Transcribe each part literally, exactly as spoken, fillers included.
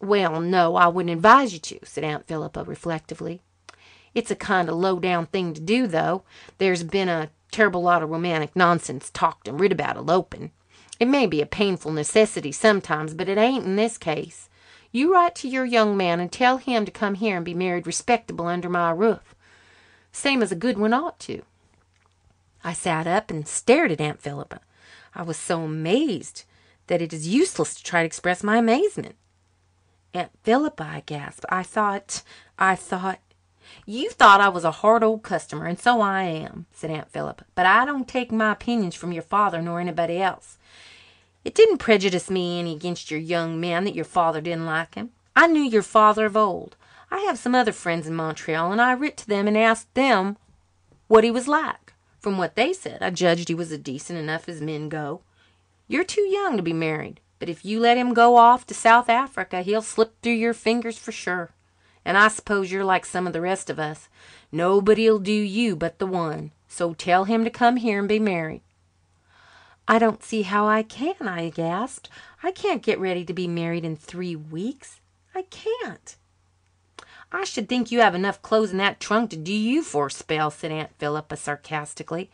"Well, no, I wouldn't advise you to," said Aunt Philippa reflectively. "It's a kind of low-down thing to do, though. There's been a terrible lot of romantic nonsense talked and writ about eloping. It may be a painful necessity sometimes, but it ain't in this case. You write to your young man and tell him to come here and be married respectable under my roof, same as a good one ought to." I sat up and stared at Aunt Philippa. I was so amazed that it is useless to try to express my amazement. "Aunt Philippa," I gasped, I thought, I thought, "You thought I was a hard old customer, and so I am," said Aunt Philippa, "but I don't take my opinions from your father nor anybody else. It didn't prejudice me any against your young man that your father didn't like him. I knew your father of old. I have some other friends in Montreal, and I writ to them and asked them what he was like. From what they said, I judged he was a decent enough as men go. You're too young to be married, but if you let him go off to South Africa, he'll slip through your fingers for sure. And I suppose you're like some of the rest of us. Nobody'll do you but the one. So tell him to come here and be married." "I don't see how I can," I gasped. "I can't get ready to be married in three weeks. I can't." "I should think you have enough clothes in that trunk to do you for a spell," said Aunt Philippa sarcastically.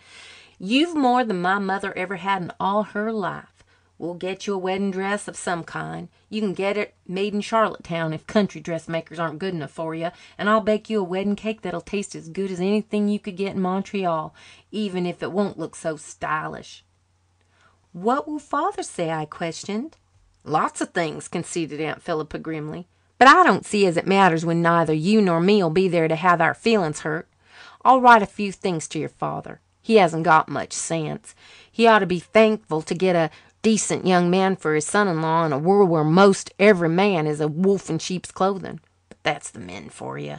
"You've more than my mother ever had in all her life. We'll get you a wedding dress of some kind. You can get it made in Charlottetown if country dressmakers aren't good enough for you, and I'll bake you a wedding cake that'll taste as good as anything you could get in Montreal, even if it won't look so stylish." "What will Father say?" I questioned. "Lots of things," conceded Aunt Philippa grimly, "but I don't see as it matters when neither you nor me'll be there to have our feelings hurt. I'll write a few things to your father. He hasn't got much sense. He ought to be thankful to get a decent young man for his son-in-law in a world where most every man is a wolf in sheep's clothing. But that's the men for you."